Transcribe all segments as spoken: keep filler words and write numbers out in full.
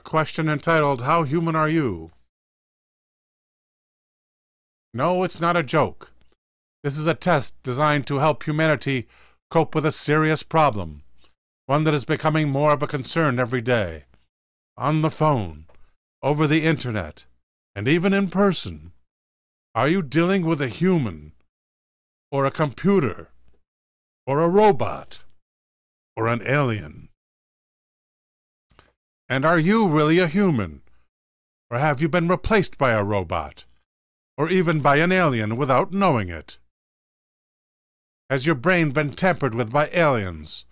a question entitled, "How Human Are You?" No, it's not a joke. This is a test designed to help humanity cope with a serious problem, one that is becoming more of a concern every day. On the phone, over the internet, and even in person. Are you dealing with a human, or a computer, or a robot, or an alien? And are you really a human, or have you been replaced by a robot, or even by an alien without knowing it? Has your brain been tampered with by aliens,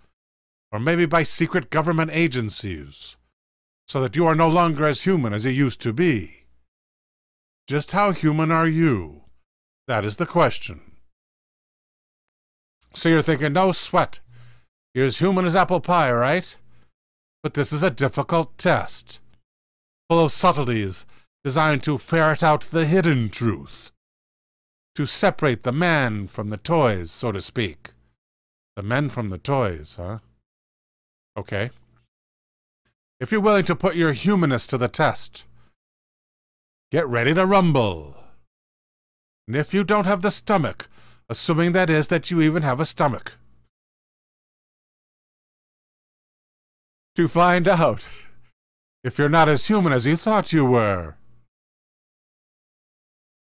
or maybe by secret government agencies, so that you are no longer as human as you used to be? Just how human are you? That is the question. So you're thinking, no sweat, you're as human as apple pie, right? But this is a difficult test, full of subtleties designed to ferret out the hidden truth, to separate the man from the toys, so to speak. The men from the toys, huh? Okay. If you're willing to put your humanness to the test, get ready to rumble. And if you don't have the stomach, assuming that is that you even have a stomach, to find out if you're not as human as you thought you were.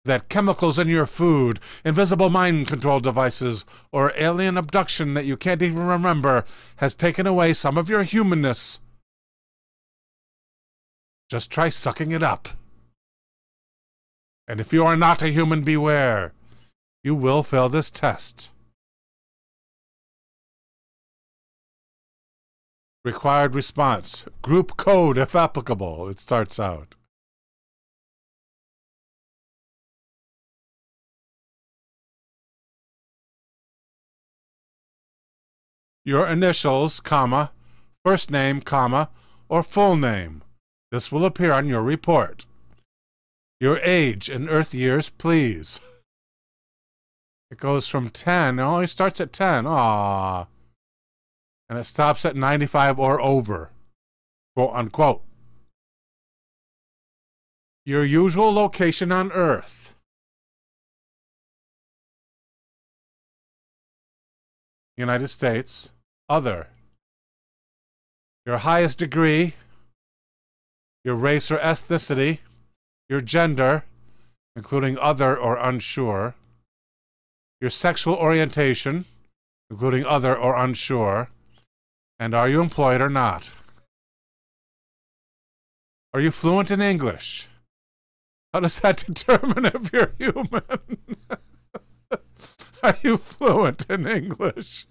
That chemicals in your food, invisible mind control devices, or alien abduction that you can't even remember has taken away some of your humanness. Just try sucking it up. And if you are not a human, beware. You will fail this test. Required response. Group code if applicable, it starts out. Your initials, comma, first name, comma, or full name. This will appear on your report. Your age in Earth years, please. It goes from ten. It only starts at ten. Aww. And it stops at ninety-five or over, quote unquote. Your usual location on Earth. United States, other. Your highest degree, your race or ethnicity, your gender, including other or unsure, your sexual orientation, including other or unsure, and are you employed or not? Are you fluent in English? How does that determine if you're human? Are you fluent in English?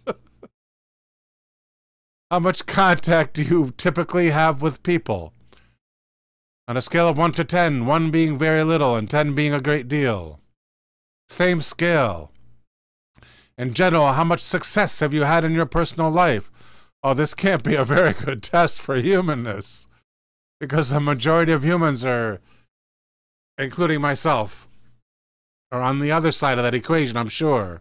How much contact do you typically have with people? On a scale of one to ten, one being very little and ten being a great deal. Same scale. In general, how much success have you had in your personal life? Oh, this can't be a very good test for humanness, because the majority of humans are, including myself, are on the other side of that equation, I'm sure.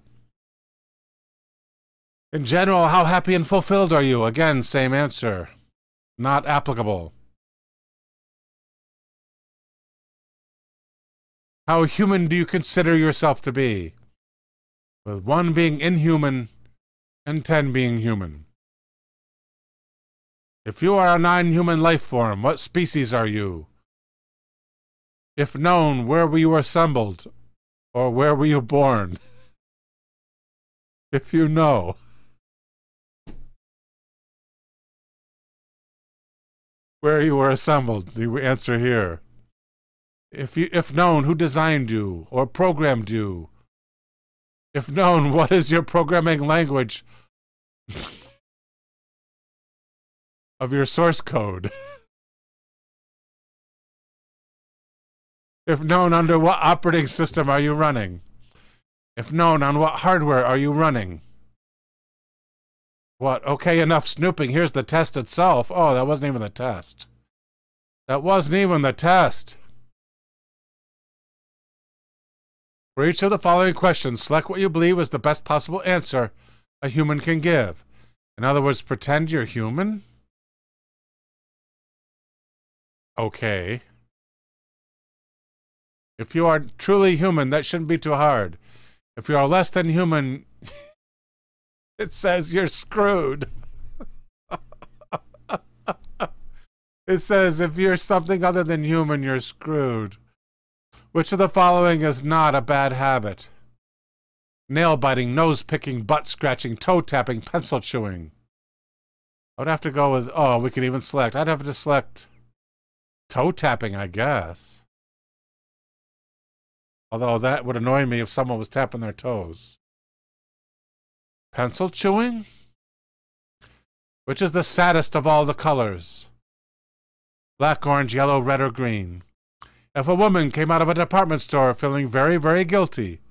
In general, how happy and fulfilled are you? Again, same answer. Not applicable. How human do you consider yourself to be? With one being inhuman and ten being human. If you are a non-human life form, what species are you? If known, where were you assembled? Or where were you born? If you know. Where you were assembled, the answer here. If, you, if known, who designed you or programmed you? If known, what is your programming language of your source code? If known, under what operating system are you running? If known, on what hardware are you running? What? Okay, enough snooping. Here's the test itself. Oh, that wasn't even the test. That wasn't even the test. For each of the following questions, select what you believe is the best possible answer a human can give. In other words, pretend you're human? Okay. If you are truly human, that shouldn't be too hard. If you are less than human, it says you're screwed. It says if you're something other than human, you're screwed. Which of the following is not a bad habit? Nail biting, nose picking, butt scratching, toe tapping, pencil chewing. I would have to go with, oh, we could even select. I'd have to select toe tapping, I guess. Although that would annoy me if someone was tapping their toes. Pencil chewing? Which is the saddest of all the colors? Black, orange, yellow, red, or green. If a woman came out of a department store feeling very, very guilty,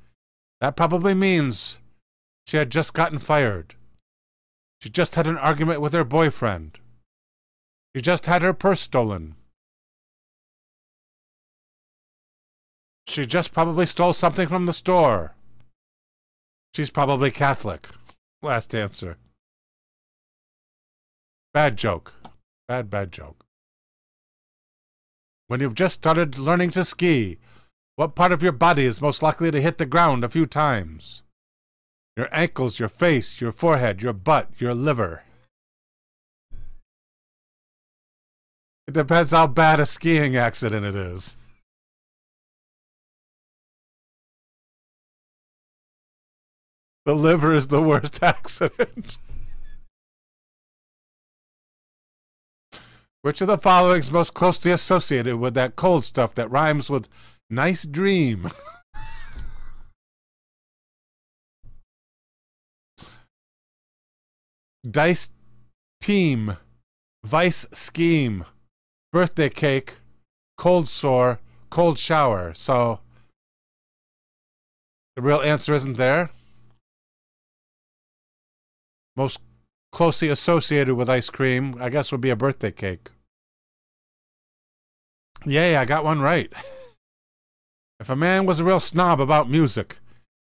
that probably means she had just gotten fired. She just had an argument with her boyfriend. She just had her purse stolen. She just probably stole something from the store. She's probably Catholic. Last answer. Bad joke. Bad, bad joke. When you've just started learning to ski, what part of your body is most likely to hit the ground a few times? Your ankles, your face, your forehead, your butt, your liver. It depends how bad a skiing accident it is. The liver is the worst accident. Which of the following is most closely associated with that cold stuff that rhymes with nice dream? Dice team, vice scheme, birthday cake, cold sore, cold shower. So the real answer isn't there. Most closely associated with ice cream, I guess, would be a birthday cake. Yay, I got one right. If a man was a real snob about music,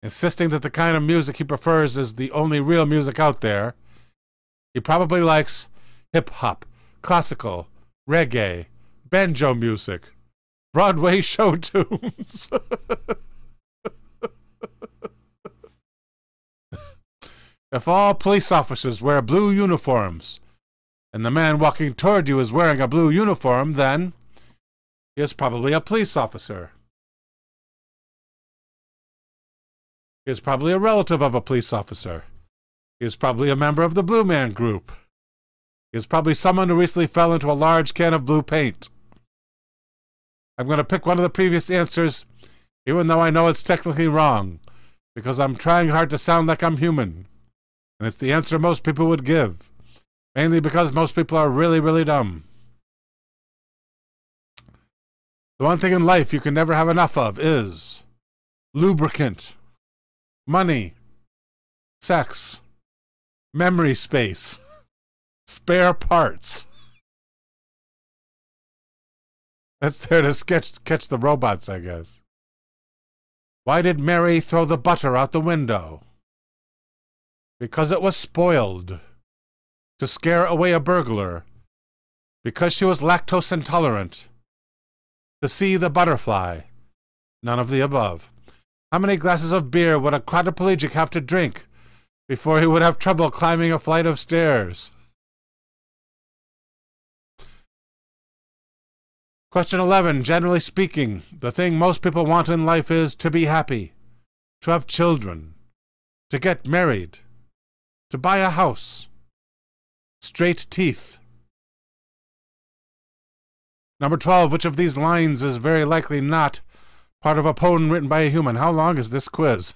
insisting that the kind of music he prefers is the only real music out there, he probably likes hip-hop, classical, reggae, banjo music, Broadway show tunes. If all police officers wear blue uniforms, and the man walking toward you is wearing a blue uniform, then he is probably a police officer. He is probably a relative of a police officer. He is probably a member of the Blue Man Group. He is probably someone who recently fell into a large can of blue paint. I'm going to pick one of the previous answers, even though I know it's technically wrong, because I'm trying hard to sound like I'm human. And it's the answer most people would give, mainly because most people are really, really dumb. The one thing in life you can never have enough of is lubricant, money, sex, memory space, spare parts. That's there to sketch, catch the robots, I guess. Why did Mary throw the butter out the window? Because it was spoiled, to scare away a burglar, because she was lactose intolerant, to see the butterfly, none of the above. How many glasses of beer would a quadriplegic have to drink before he would have trouble climbing a flight of stairs? Question eleven. Generally speaking, the thing most people want in life is to be happy, to have children, to get married, to buy a house, straight teeth. Number twelve, which of these lines is very likely not part of a poem written by a human? How long is this quiz?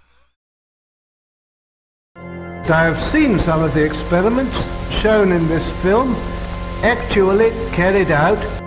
I have seen some of the experiments shown in this film actually carried out.